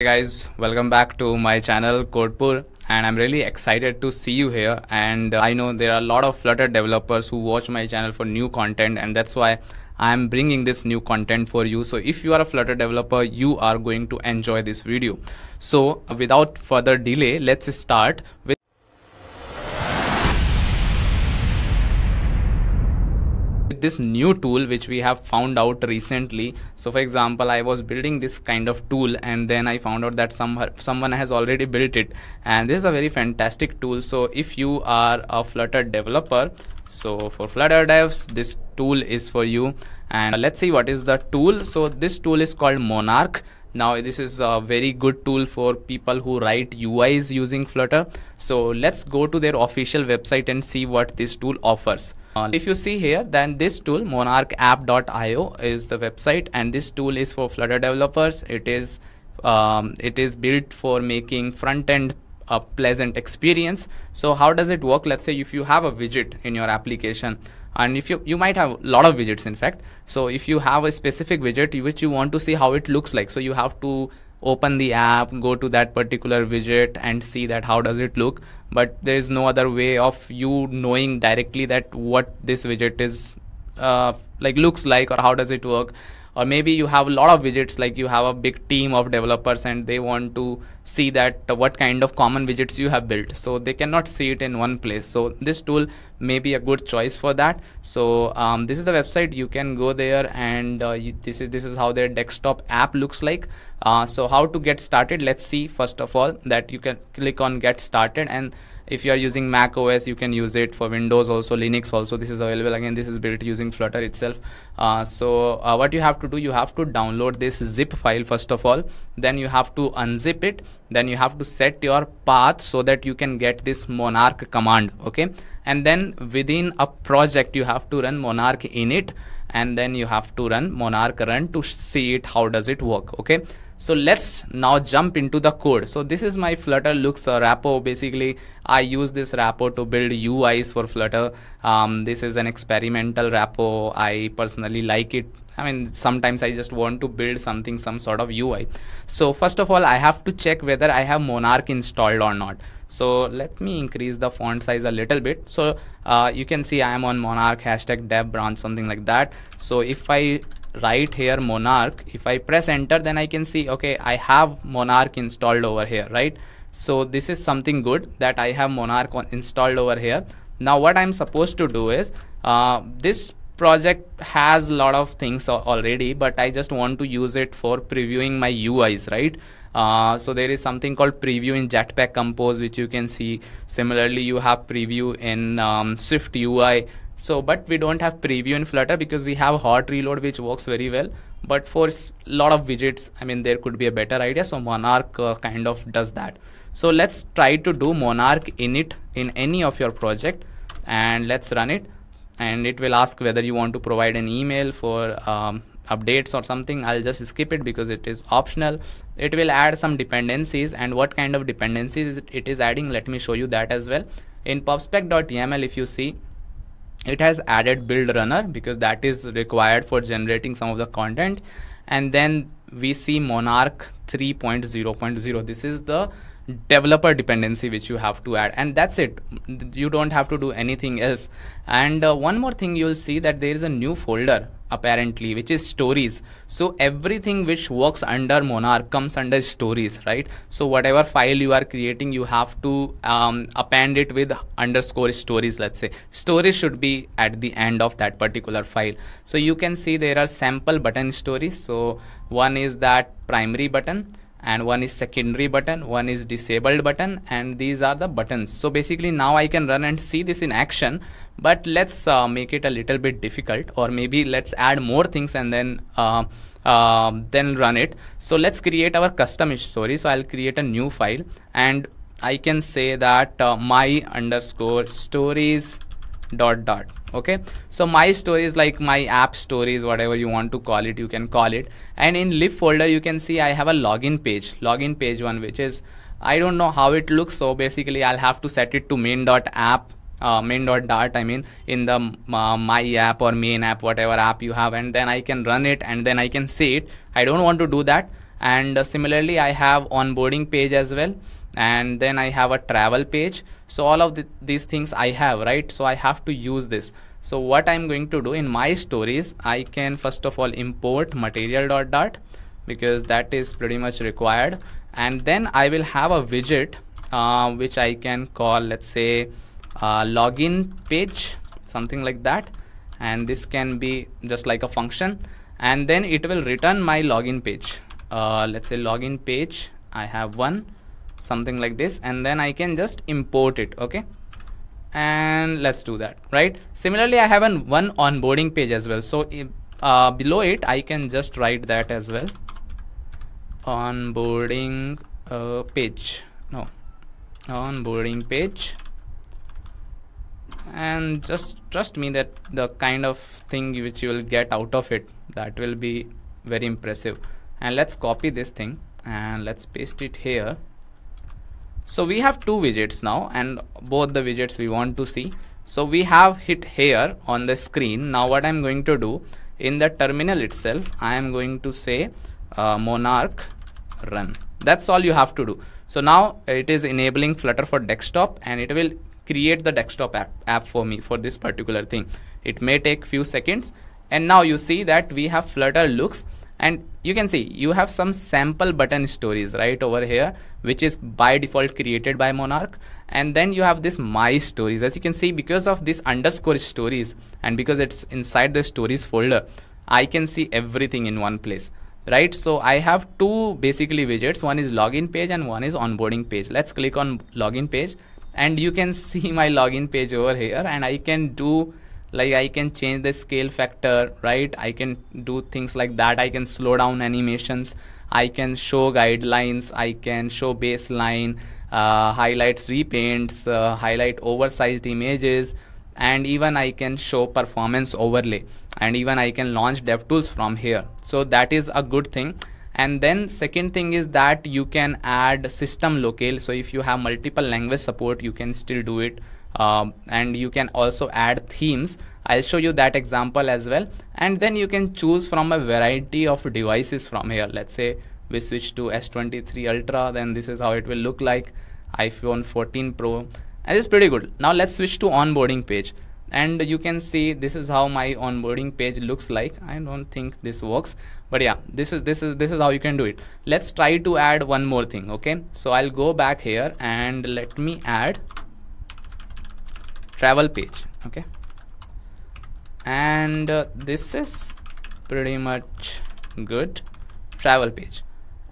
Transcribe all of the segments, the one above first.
Hey guys, welcome back to my channel Codepur, and I'm really excited to see you here. And I know there are a lot of Flutter developers who watch my channel for new content, and that's why I'm bringing this new content for you. So if you are a Flutter developer, you are going to enjoy this video. So without further delay, let's start with this new tool which we have found out recently. So for example, I was building this kind of tool, and then I found out that someone has already built it, and this is a very fantastic tool. So if you are a Flutter developer, so for Flutter devs, this tool is for you. And let's see what is the tool. So this tool is called Monarch. Now this is a very good tool for people who write UIs using Flutter. So let's go to their official website and see what this tool offers. If you see here, then this tool monarchapp.io is the website, and this tool is for Flutter developers. It is built for making front end a pleasant experience. So how does it work? Let's say if you have a widget in your application, and if you might have a lot of widgets, in fact. So if you have a specific widget which you want to see how it looks like, so you have to open the app, go to that particular widget and see that how does it look. But there is no other way of you knowing directly that what this widget is looks like, or how does it work. Or maybe you have a lot of widgets, like you have a big team of developers and they want to see that what kind of common widgets you have built. So they cannot see it in one place. So this tool may be a good choice for that. So this is the website. You can go there, and this is how their desktop app looks like. So how to get started? Let's see. First of all, that you can click on get started, and if you are using Mac OS, you can use it. For Windows also, Linux also, this is available. Again, this is built using Flutter itself. What you have to do, you have to download this zip file first of all, then you have to unzip it, then you have to set your path so that you can get this Monarch command, okay? And then within a project, you have to run Monarch init, and then you have to run Monarch run to see it, how does it work, okay? So let's now jump into the code. So this is my Flutter looks repo. Basically, I use this repo to build UIs for Flutter. This is an experimental repo. I personally like it. I mean, sometimes I just want to build something, some sort of UI. So first of all, I have to check whether I have Monarch installed or not. So let me increase the font size a little bit. So you can see I am on Monarch #dev branch, something like that. So if I right here Monarch, if I press enter, then I can see, okay, I have Monarch installed over here, right? So this is something good that I have Monarch installed over here. Now what I'm supposed to do is, this project has a lot of things already, but I just want to use it for previewing my UIs, right? So there is something called preview in Jetpack Compose, which you can see. Similarly, you have preview in Swift UI. So, but we don't have preview in Flutter because we have hot reload, which works very well. But for a lot of widgets, I mean, there could be a better idea. So Monarch kind of does that. So let's try to do Monarch init in any of your project, and let's run it. And it will ask whether you want to provide an email for updates or something. I'll just skip it because it is optional. It will add some dependencies, and what kind of dependencies it is adding, let me show you that as well. In pubspec.yaml, if you see, it has added build runner because that is required for generating some of the content. And then we see Monarch 3.0.0. This is the developer dependency which you have to add, and that's it. You don't have to do anything else. And one more thing, you'll see that there is a new folder apparently, which is stories. So everything which works under Monarch comes under stories, right? So whatever file you are creating, you have to append it with _stories. Let's say stories should be at the end of that particular file. So you can see there are sample button stories. So one is that primary button, and one is secondary button, one is disabled button, and these are the buttons. So basically now I can run and see this in action, but let's make it a little bit difficult, or maybe let's add more things and then run it. So let's create our custom story. So I'll create a new file, and I can say that my_stories ... okay, so my story is like my app stories, whatever you want to call it, you can call it. And in lib folder, you can see I have a login page 1, which is, I don't know how it looks. So basically I'll have to set it to main.app, main.dart, I mean, in the my app or main app, whatever app you have, and then I can run it, and then I can see it. I don't want to do that. And similarly, I have onboarding page as well. And then I have a travel page. So all of these things I have, right? So I have to use this. So what I'm going to do in my stories, I can first of all import material.dart because that is pretty much required. And then I will have a widget which I can call, let's say, login page, something like that. And this can be just like a function. And then it will return my login page. Let's say login page, I have one, something like this, and then I can just import it, okay? And let's do that, right? Similarly, I have one onboarding page as well. So if, below it, I can just write that as well. Onboarding page, no, onboarding page. And just trust me that the kind of thing which you will get out of it, that will be very impressive. And let's copy this thing and let's paste it here. So we have two widgets now, and both the widgets we want to see. So we have hit here on the screen. Now what I'm going to do in the terminal itself, I am going to say monarch run. That's all you have to do. So now it is enabling Flutter for desktop, and it will create the desktop app for me for this particular thing. It may take few seconds. And now you see that we have Flutter looks. And you can see you have some sample button stories right over here, which is by default created by Monarch. And then you have this my stories. As you can see, because of this underscore stories and because it's inside the stories folder, I can see everything in one place, right? So I have two basically widgets. One is login page and one is onboarding page. Let's click on login page and you can see my login page over here, and I can do like I can change the scale factor, right? I can do things like that. I can slow down animations. I can show guidelines. I can show baseline, highlights, repaints, highlight oversized images, and even I can show performance overlay. And even I can launch DevTools from here. So that is a good thing. And then second thing is that you can add system locale. So if you have multiple language support, you can still do it. And you can also add themes. I'll show you that example as well. And then you can choose from a variety of devices from here. Let's say we switch to S23 Ultra, then this is how it will look like. iPhone 14 Pro, and it's pretty good. Now let's switch to onboarding page. And you can see this is how my onboarding page looks like. I don't think this works, but yeah, this is how you can do it. Let's try to add one more thing, okay? So I'll go back here and let me add travel page, okay? And this is pretty much good travel page,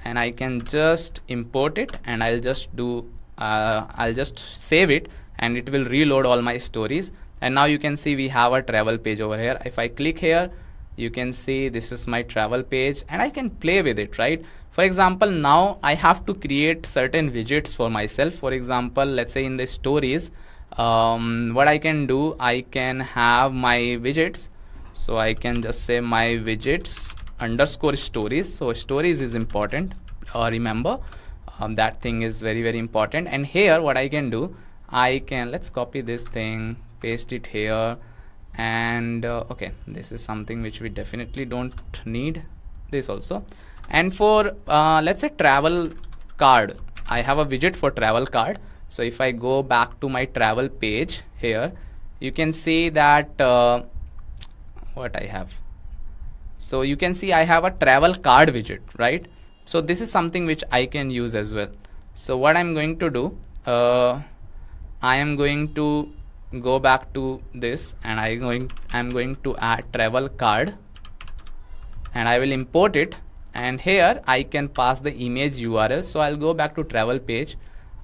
and I can just import it, and I'll just do I'll just save it, and it will reload all my stories. And now you can see we have a travel page over here. If I click here, you can see this is my travel page, and I can play with it, right? For example, now I have to create certain widgets for myself. For example, let's say in the stories, what I can do, I can have my widgets. So I can just say my widgets underscore stories. So stories is important, remember, that thing is very, very important. And here what I can do, I can, let's copy this thing, paste it here. And okay, this is something which we definitely don't need, this also. And for let's say travel card, I have a widget for travel card. So if I go back to my travel page here, you can see that what I have. So you can see I have a travel card widget, right? So this is something which I can use as well. So what I'm going to do, I am going to go back to this, and I'm going to add travel card, and I will import it. And here I can pass the image URL. So I'll go back to travel page.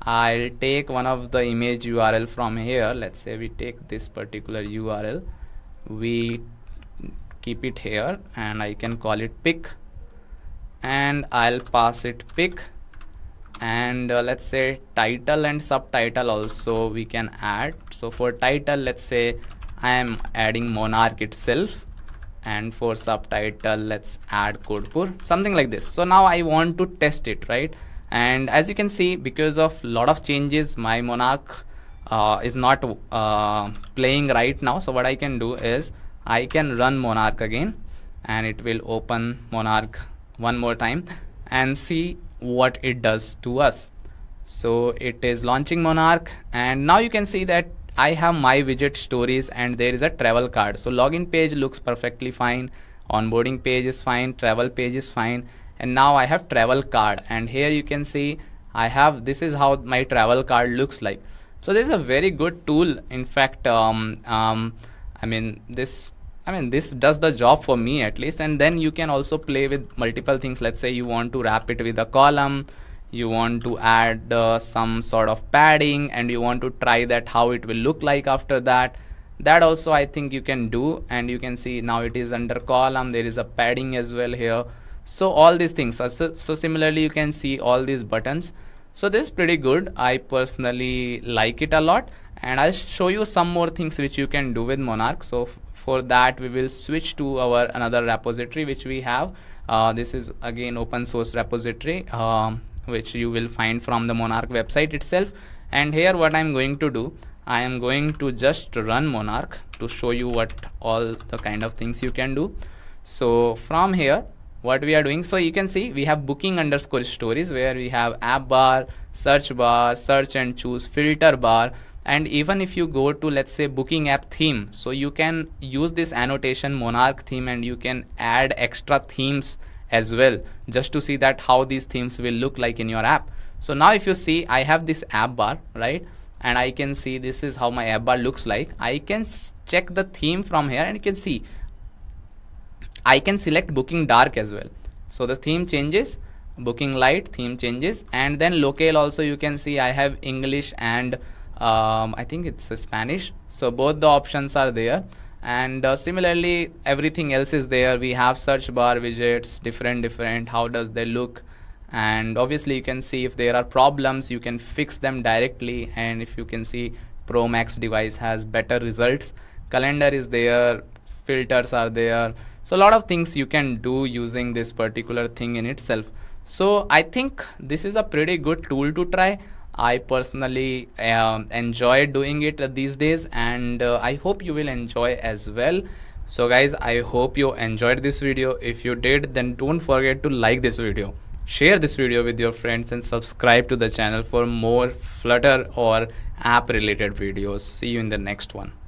I'll take one of the image URL from here. Let's say we take this particular URL, we keep it here, and I can call it pic, and I'll pass it pic. And let's say title and subtitle also we can add. So for title, let's say I am adding Monarch itself, and for subtitle, let's add Codepur, something like this. So now I want to test it, right? And as you can see, because of lot of changes, my Monarch is not playing right now. So what I can do is I can run Monarch again, and it will open Monarch one more time. and see what it does to us. So it is launching Monarch, and now you can see that I have my widget stories and there is a travel card. So login page looks perfectly fine, onboarding page is fine, travel page is fine, and now I have travel card, and here you can see I have, this is how my travel card looks like. So this is a very good tool. In fact, this does the job for me at least. And then you can also play with multiple things. Let's say you want to wrap it with a column, you want to add some sort of padding, and you want to try that how it will look like after that. That also I think you can do, and you can see now it is under column, there is a padding as well here. So all these things. So similarly you can see all these buttons. So this is pretty good. I personally like it a lot, and I'll show you some more things which you can do with Monarch. So for that we will switch to our another repository which we have. This is again open source repository, which you will find from the Monarch website itself. And here what I'm going to do, I am going to just run Monarch to show you what all the kind of things you can do. So from here what we are doing, so you can see we have booking_stories where we have app bar, search and choose, filter bar, and even if you go to, let's say, booking app theme, so you can use this annotation Monarch theme and you can add extra themes as well, just to see that how these themes will look like in your app. So now if you see, I have this app bar, right? And I can see this is how my app bar looks like. I can check the theme from here, and you can see I can select booking dark as well. So the theme changes, booking light, theme changes, and then locale also you can see I have English and I think it's Spanish. So both the options are there. And similarly everything else is there. We have search bar, widgets, different, how does they look, and obviously you can see if there are problems you can fix them directly. And if you can see, Pro Max device has better results, calendar is there, filters are there. So a lot of things you can do using this particular thing in itself. So I think this is a pretty good tool to try. I personally enjoy doing it these days, and I hope you will enjoy as well. So guys, I hope you enjoyed this video. If you did, then don't forget to like this video, share this video with your friends, and subscribe to the channel for more Flutter or app related videos. See you in the next one.